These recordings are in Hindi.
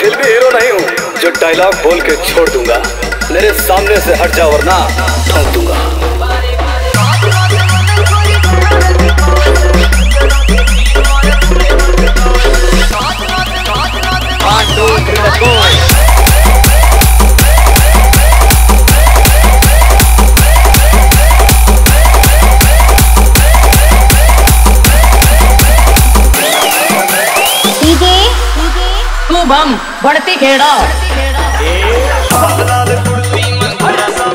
फिल्म में हीरो नहीं हूँ जो डायलॉग बोल के छोड़ दूंगा। मेरे सामने से हट जाओ वरना ठोक दूंगा। बम बढ़ती खेड़ा बढ़ती खेड़ा बढ़ती खेड़ा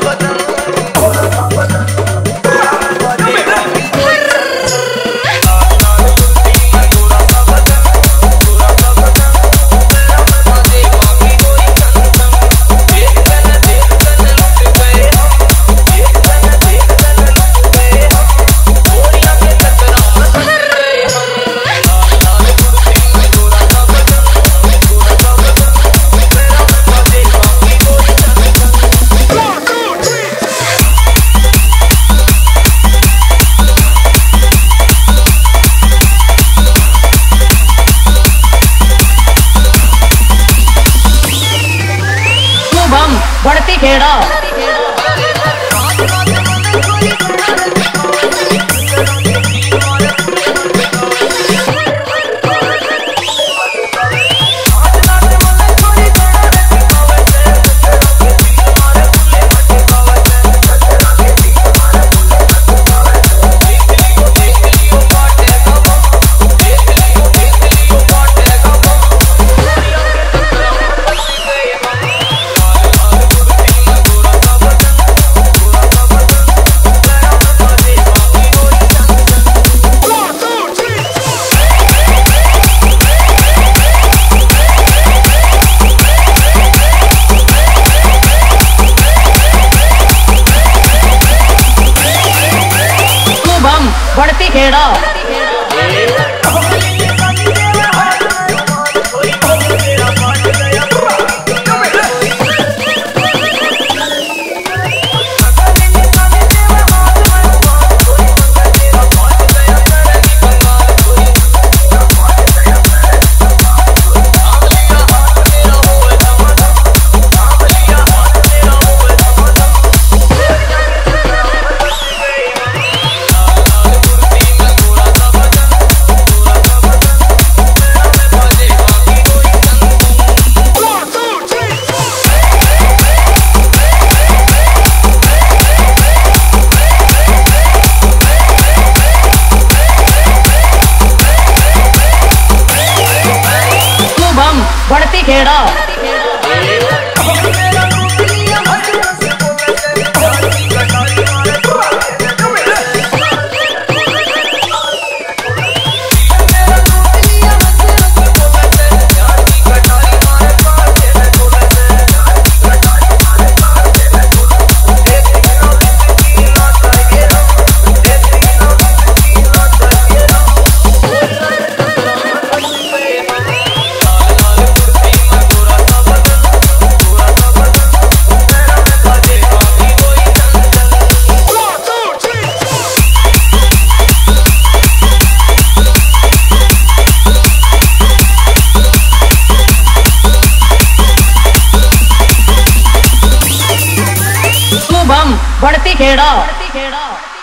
बढ़ती खेड़ा बढ़ती खेड़ा।